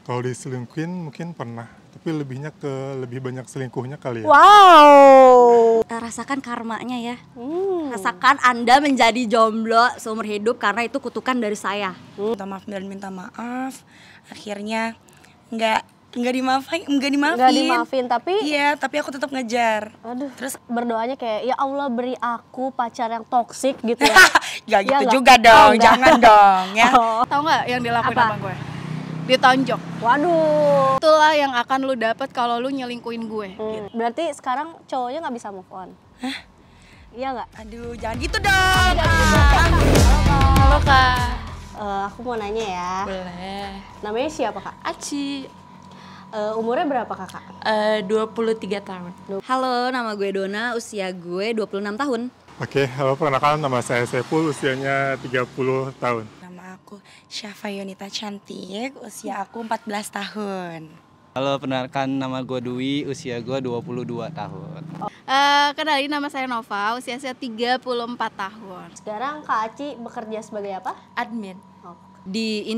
Kalau diselingkuhin mungkin pernah, tapi lebihnya ke lebih banyak selingkuhnya kali ya. Wow. Rasakan karmanya ya. Rasakan Anda menjadi jomblo seumur hidup karena itu kutukan dari saya. Minta maaf dan minta maaf, akhirnya nggak dimaafin tapi iya, tapi aku tetap ngejar. Aduh. Terus berdoanya kayak ya Allah beri aku pacar yang toksik gitu ya. Gak gitu ya, juga dong, jangan dong ya. Oh. Tahu nggak yang dilakuin abang gue? Ditonjok. Waduh. Itulah yang akan lu dapat kalau lu nyelingkuin gue. Gitu. Berarti sekarang cowoknya nggak bisa move on. Hah? Iya nggak? Aduh, jangan gitu dong. Halo Kak. Aku mau nanya ya. Boleh. Namanya siapa Kak? Aci. Umurnya berapa Kakak? 23 tahun. Halo, nama gue Dona, usia gue 26 tahun. Oke, halo perkenalkan, nama saya Sepul, usianya 30 tahun. Nama aku Syafa Yonita Cantik, usia aku 14 tahun. Halo, perkenalkan, nama gue Dwi, usia gue 22 tahun. Kenalin, nama saya Nova, usia saya 34 tahun. Sekarang Kak Aci bekerja sebagai apa? Admin. Oh. Di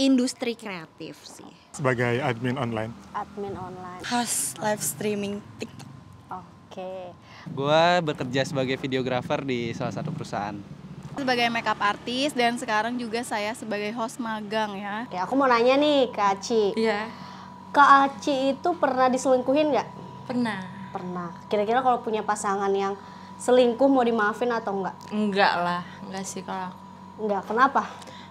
industri kreatif sih. Sebagai admin online. Admin online. Host live streaming TikTok. Oke. Gua bekerja sebagai videographer di salah satu perusahaan. Sebagai makeup artist dan sekarang juga saya sebagai host magang ya. Oke, aku mau nanya nih Kak Aci. Iya. Kak Aci itu pernah diselingkuhin nggak? Pernah. Pernah. Kira-kira kalau punya pasangan yang selingkuh mau dimaafin atau enggak? Enggak lah, enggak sih kalau aku. Enggak, kenapa?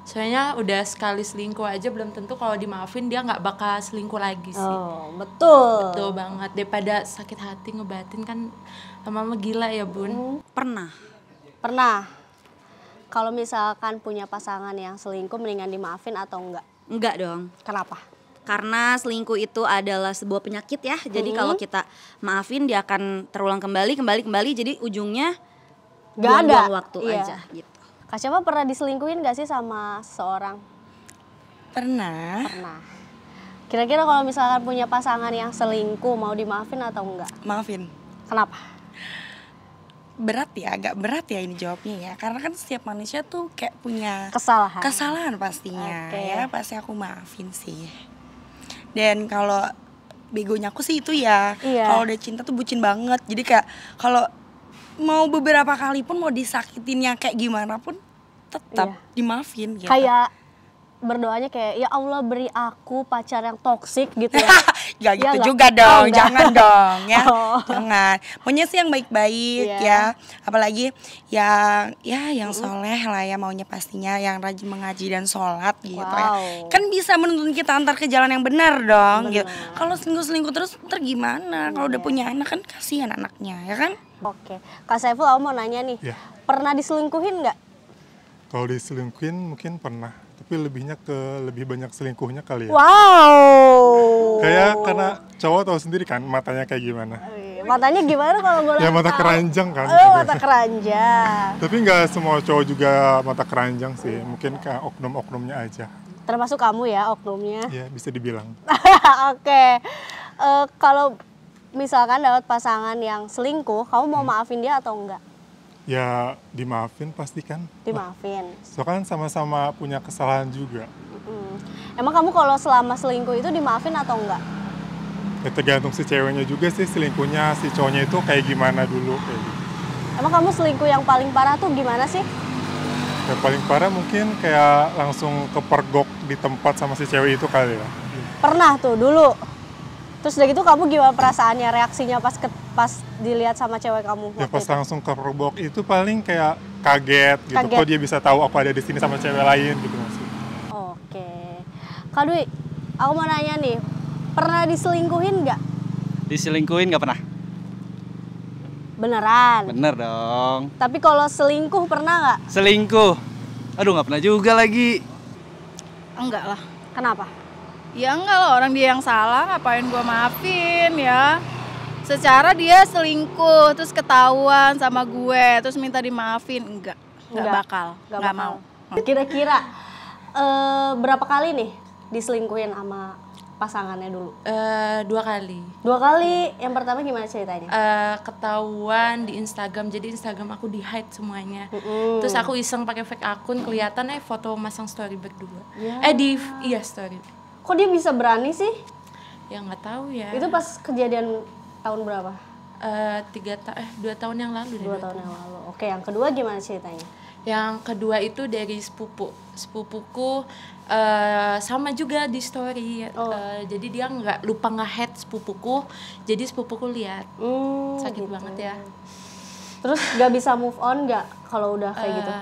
Soalnya udah sekali selingkuh aja belum tentu kalau dimaafin dia nggak bakal selingkuh lagi sih. Oh, betul. Betul banget. Daripada sakit hati ngebatin kan lama-lama gila ya bun. Pernah. Pernah. Kalau misalkan punya pasangan yang selingkuh mendingan dimaafin atau enggak? Enggak dong. Kenapa? Karena selingkuh itu adalah sebuah penyakit ya. Jadi kalau kita maafin dia akan terulang kembali. Jadi ujungnya gak ada waktu aja gitu. Kak Syafa pernah diselingkuhin gak sih sama seorang? Pernah. Pernah. Kira-kira kalau misalkan punya pasangan yang selingkuh mau dimaafin atau enggak? Maafin. Kenapa? Berat ya, agak berat ya ini jawabnya ya. Karena kan setiap manusia tuh kayak punya kesalahan pastinya. Okay. Ya pasti aku maafin sih. Dan kalau begonya aku sih itu ya. Iya. Kalau udah cinta tuh bucin banget. Jadi kayak kalau mau beberapa kali pun mau disakitinnya kayak gimana pun tetap dimaafin gitu. Kayak berdoanya kayak ya Allah beri aku pacar yang toksik gitu ya. Gak gitu ya, juga gak? Dong, jangan dong ya. Oh. Jangan. Maunya sih yang baik-baik ya. Apalagi yang soleh lah ya maunya pastinya, yang rajin mengaji dan sholat gitu ya. Kan bisa menuntun kita antar ke jalan yang benar dong gitu. Kalau selingkuh-selingkuh terus ntar gimana? Kalau udah punya anak kan kasihan anaknya ya kan? Oke, Kak Saiful, aku mau nanya nih, pernah diselingkuhin nggak? Kalau diselingkuhin mungkin pernah, tapi lebihnya ke lebih banyak selingkuhnya kali ya. Wow. Kayak karena cowok tahu sendiri kan matanya kayak gimana. Matanya gimana kalau boleh? Ya mata keranjang kan. Oh, mata keranjang. Tapi nggak semua cowok juga mata keranjang sih, mungkin ke oknum-oknumnya aja. Termasuk kamu ya oknumnya? Iya, bisa dibilang. Oke, kalau misalkan dapat pasangan yang selingkuh, kamu mau maafin dia atau enggak? Ya dimaafin pasti kan. Dimaafin. Soalnya kan sama-sama punya kesalahan juga. Emang kamu kalau selama selingkuh itu dimaafin atau enggak? Ya tergantung si ceweknya juga sih, selingkuhnya si cowoknya itu kayak gimana dulu kayak gitu. Emang kamu selingkuh yang paling parah tuh gimana sih? Yang paling parah mungkin kayak langsung kepergok di tempat sama si cewek itu kali ya. Pernah tuh dulu. Terus udah gitu kamu gimana perasaannya, reaksinya pas dilihat sama cewek kamu? Ya pas itu langsung kepergok itu paling kayak kaget gitu. Kok dia bisa tahu aku ada di sini sama cewek lain gitu maksudnya. Oke. Kak Dwi, aku mau nanya nih, pernah diselingkuhin nggak? Diselingkuhin nggak pernah. Beneran? Bener dong. Tapi kalau selingkuh pernah nggak? Selingkuh? Aduh nggak pernah juga lagi. Enggak lah. Kenapa? Ya enggak loh, orang dia yang salah ngapain gua maafin ya. Secara dia selingkuh terus ketahuan sama gue terus minta dimaafin, enggak bakal. Kira-kira berapa kali nih diselingkuhin sama pasangannya dulu? 2 kali. 2 kali. Yang pertama gimana ceritanya? Ketahuan di Instagram, jadi Instagram aku di hide semuanya. Terus aku iseng pakai fake akun, kelihatan foto masang story berdua. Iya story. Kok dia bisa berani sih? Ya nggak tahu ya. Itu pas kejadian tahun berapa? 2 tahun yang lalu. 2 tahun yang lalu. Oke, yang kedua gimana ceritanya? Yang kedua itu dari sepupuku sama juga di story. Oh. Jadi dia nggak lupa nge-head sepupuku. Jadi sepupuku lihat. Sakit gitu banget ya. Terus nggak bisa move on nggak kalau udah kayak gitu?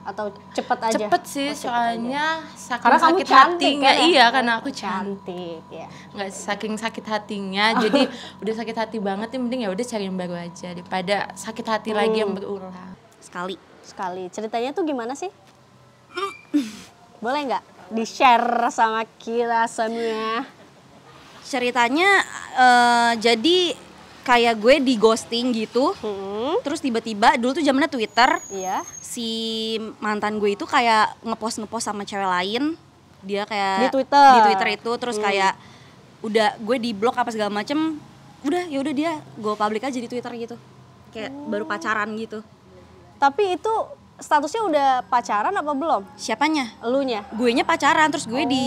Atau cepet aja? Cepet sih, oh, cepet soalnya saking karena sakit hatinya kan ya? Iya, karena aku cantik ya. Nggak, saking sakit hatinya, jadi udah sakit hati banget nih, mending ya udah cari yang baru aja daripada sakit hati lagi yang berulang. Sekali. Ceritanya tuh gimana sih? Boleh nggak di-share sama kita semua? Ceritanya jadi kayak gue di ghosting gitu, terus tiba-tiba dulu tuh zamannya Twitter, iya. Si mantan gue itu kayak ngepost sama cewek lain, dia kayak di Twitter itu, terus kayak udah gue di blok apa segala macem, udah ya udah dia gue publik aja di Twitter gitu, kayak baru pacaran gitu. Tapi itu statusnya udah pacaran apa belum? Siapanya? Elunya? Guenya pacaran, terus gue di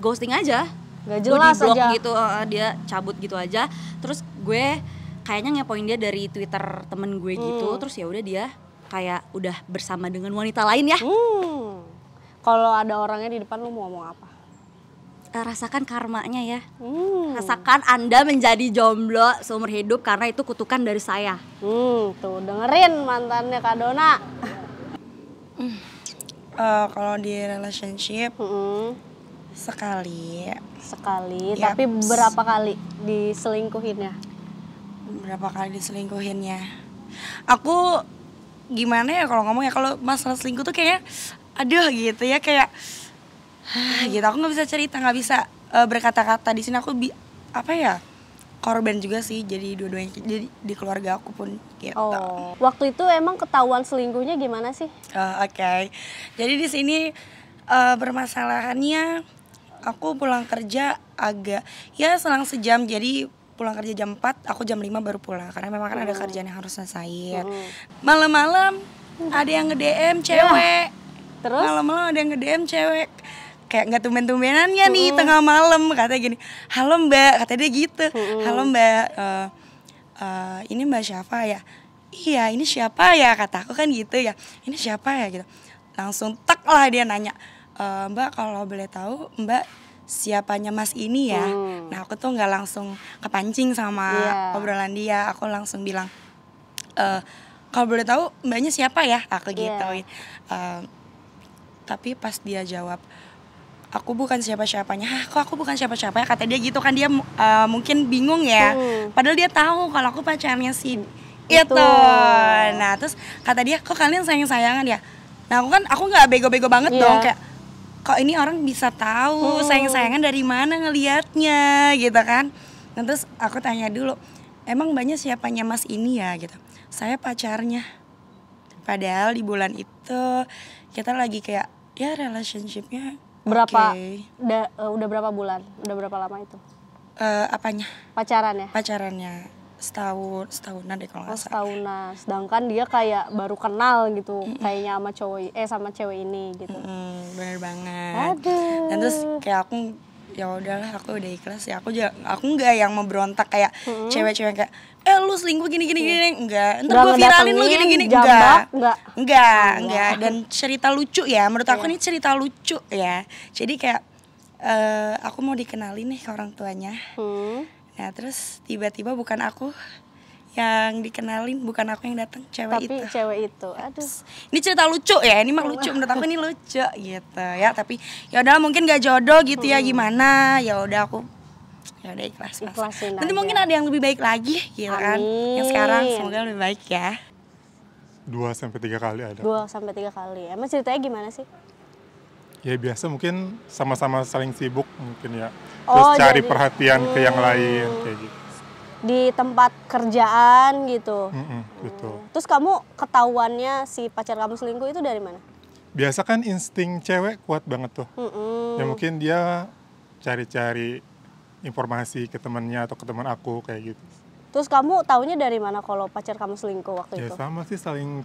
ghosting aja. Gak jelas aja. Gue di blok gitu, dia cabut gitu aja. Terus gue kayaknya ngepoin dia dari Twitter temen gue gitu. Terus ya udah dia kayak udah bersama dengan wanita lain ya. Kalau ada orangnya di depan lu mau ngomong apa? Rasakan karmanya ya. Rasakan Anda menjadi jomblo seumur hidup karena itu kutukan dari saya. Tuh dengerin mantannya Kak Dona. Kalau di relationship sekali yep. Tapi berapa kali diselingkuhinnya? Aku gimana ya kalau ngomong ya, kalau masalah selingkuh tuh kayaknya aduh gitu ya, kayak gitu aku nggak bisa cerita, nggak bisa berkata-kata di sini. Aku korban juga sih, jadi dua-duanya, jadi di keluarga aku pun gitu. Waktu itu emang ketahuan selingkuhnya gimana sih? Oke. Jadi di sini bermasalahannya aku pulang kerja agak ya selang sejam, jadi pulang kerja jam 4, aku jam 5 baru pulang karena memang kan ada kerjaan yang harus selesaiin. Malam-malam ada yang nge-DM cewek. Terus malam-malam ada yang nge-DM cewek kayak nggak tumben-tumbenannya nih tengah malam, katanya gini, halo mbak, katanya dia gitu, halo mbak, ini mbak siapa ya? Iya ini siapa ya, kata aku kan gitu ya, ini siapa ya gitu. Langsung tak lah dia nanya, mbak kalau boleh tahu mbak siapanya mas ini ya? Nah aku tuh nggak langsung kepancing sama obrolan dia, aku langsung bilang, kalau boleh tahu mbaknya siapa ya? Aku gituin. Tapi pas dia jawab, aku bukan siapa-siapanya. Hah kok aku bukan siapa-siapanya? Kata dia gitu kan, dia mungkin bingung ya. Padahal dia tahu kalau aku pacarnya sih itu. Nah terus kata dia, kok kalian sayang-sayangan ya? Nah aku nggak bego-bego banget dong, kayak kok ini orang bisa tahu sayang-sayangan dari mana ngelihatnya gitu kan. Nah, terus aku tanya dulu, emang banyak siapanya mas ini ya gitu, saya pacarnya. Padahal di bulan itu kita lagi kayak ya relationshipnya berapa udah berapa bulan, udah berapa lama itu apanya pacarannya? Setahunan deh kalau nggak salah. Setahunan, sedangkan dia kayak baru kenal gitu, kayaknya sama cewek ini gitu. Bener banget. Aduh. Dan terus kayak aku ya udahlah, aku udah ikhlas ya, aku nggak yang memberontak kayak cewek-cewek kayak lu selingkuh gini enggak, ntar gue viralin lu gini-gini, enggak. Dan cerita lucu ya, menurut aku ini cerita lucu ya. Jadi kayak aku mau dikenalin nih ke orang tuanya. Nah terus tiba-tiba bukan aku yang dikenalin, bukan aku yang datang, cewek itu. Aduh. Ini cerita lucu ya, ini mah lucu, menurut aku ini lucu gitu ya. Tapi ya udah mungkin gak jodoh gitu ya, gimana? Ya udah aku ya udah ikhlas. Nanti mungkin ada yang lebih baik lagi gitu kan. Yang sekarang semoga lebih baik ya. 2-3 kali ada. 2-3 kali. Emang ceritanya gimana sih? Ya biasa, mungkin sama-sama saling sibuk mungkin ya. Terus cari perhatian ke yang lain kayak gitu. Di tempat kerjaan gitu. Betul. Terus kamu ketahuannya si pacar kamu selingkuh itu dari mana? Biasa kan insting cewek kuat banget tuh. Ya mungkin dia cari-cari informasi ke temannya atau ke teman aku kayak gitu. Terus kamu taunya dari mana kalau pacar kamu selingkuh waktu itu? Ya sama sih, saling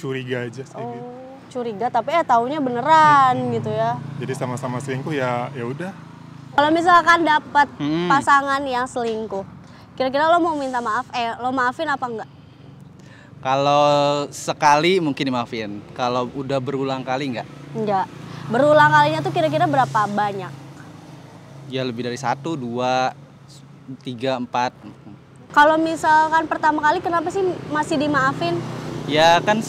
curiga aja sih gitu. curiga, tapi taunya beneran gitu ya. Jadi sama-sama selingkuh ya, ya udah. Kalau misalkan dapat pasangan yang selingkuh, kira-kira lo mau minta maaf, lo maafin apa enggak? Kalau sekali mungkin dimaafin, kalau udah berulang kali enggak? Enggak. Berulang kalinya tuh kira-kira berapa banyak? Ya lebih dari 1, 2, 3, 4. Kalau misalkan pertama kali kenapa sih masih dimaafin? Ya kan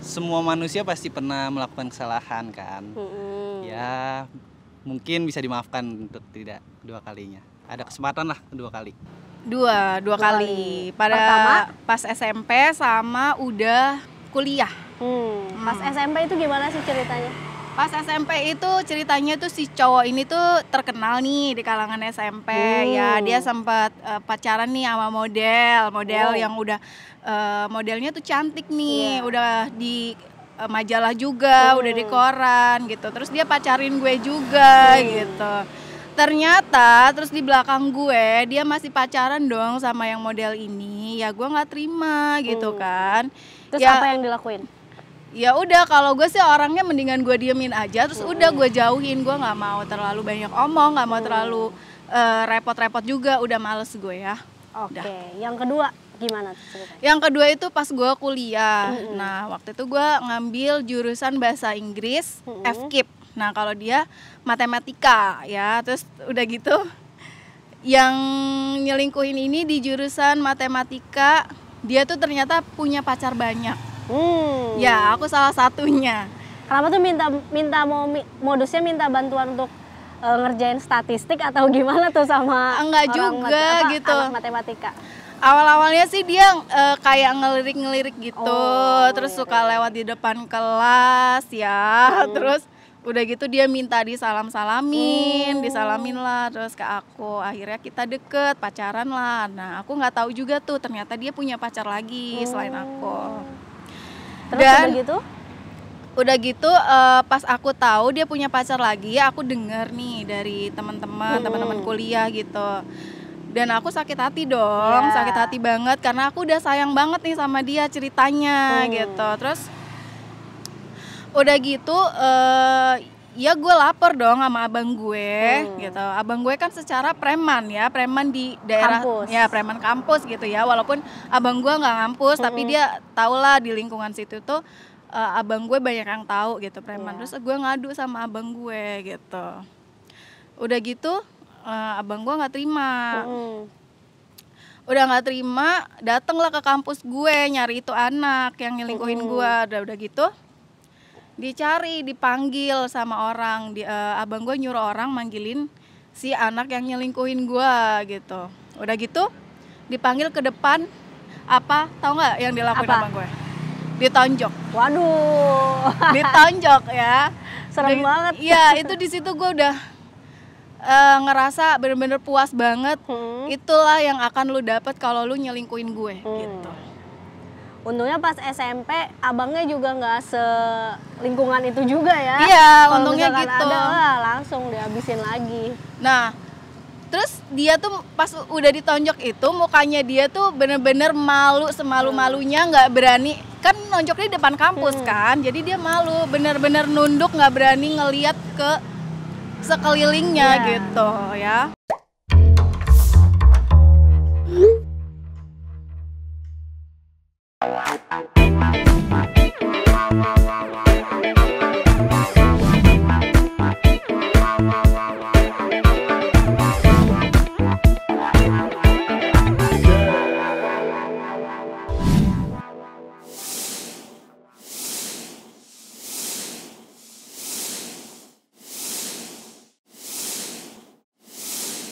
semua manusia pasti pernah melakukan kesalahan kan. Ya mungkin bisa dimaafkan untuk tidak kedua kalinya. Ada kesempatan lah kedua kali. Dua kali. Pada pertama, pas SMP sama udah kuliah. Pas SMP itu gimana sih ceritanya? Pas SMP itu ceritanya tuh si cowok ini tuh terkenal nih di kalangan SMP ya. Dia sempat pacaran nih sama model yang udah modelnya tuh cantik nih, udah di majalah juga, udah di koran gitu. Terus dia pacarin gue juga gitu. Ternyata terus di belakang gue dia masih pacaran dong sama yang model ini. Ya gue nggak terima gitu kan. Terus ya, apa yang dilakuin? Ya udah, kalau gue sih orangnya mendingan gue diemin aja, terus udah gue jauhin, gue nggak mau terlalu banyak omong, nggak mau terlalu repot-repot juga, udah males gue ya. Oke. Yang kedua gimana ceritanya? Yang kedua itu pas gue kuliah. Nah waktu itu gue ngambil jurusan bahasa Inggris FKIP. Nah kalau dia matematika ya, terus udah gitu yang nyelingkuhin ini di jurusan matematika dia tuh ternyata punya pacar banyak. Ya, aku salah satunya. Kenapa tuh modusnya minta bantuan untuk ngerjain statistik atau gimana tuh sama enggak orang juga gitu. Anak matematika. Awal-awalnya sih dia kayak ngelirik-ngelirik gitu, terus suka lewat di depan kelas ya. Terus udah gitu dia minta disalam-salamin, disalamin lah terus ke aku. Akhirnya kita deket, pacaran lah. Nah, aku nggak tahu juga tuh ternyata dia punya pacar lagi selain aku. Terus dan udah gitu pas aku tahu dia punya pacar lagi, aku denger nih dari teman-teman kuliah gitu. Dan aku sakit hati dong, sakit hati banget karena aku udah sayang banget nih sama dia ceritanya gitu. Terus udah gitu ya gue lapor dong sama abang gue gitu. Abang gue kan secara preman ya, preman di daerah kampus. Ya preman kampus gitu ya. Walaupun abang gue nggak ngampus, tapi dia tau lah di lingkungan situ tuh abang gue banyak yang tahu gitu preman. Terus gue ngadu sama abang gue gitu. Udah gitu abang gue nggak terima. Udah nggak terima, datanglah ke kampus gue nyari itu anak yang nyelingkuhin gue. Udah gitu dicari, dipanggil sama orang, abang gue nyuruh orang manggilin si anak yang nyelingkuhin gue gitu. Udah gitu dipanggil ke depan, apa tau nggak yang dilakuin apa? Abang gue ditonjok. Waduh, ditonjok ya, serem banget ya. Itu di situ gue udah ngerasa bener-bener puas banget. Itulah yang akan lu dapat kalau lu nyelingkuhin gue gitu. Untungnya pas SMP abangnya juga nggak selingkungan itu juga ya. Iya, kalo untungnya gitu. Ada lah, langsung dihabisin lagi. Nah, terus dia tuh pas udah ditonjok itu mukanya dia tuh bener-bener malu, semalu-malunya, nggak berani. Kan nonjoknya di depan kampus kan, jadi dia malu, bener-bener nunduk, nggak berani ngeliat ke sekelilingnya gitu ya.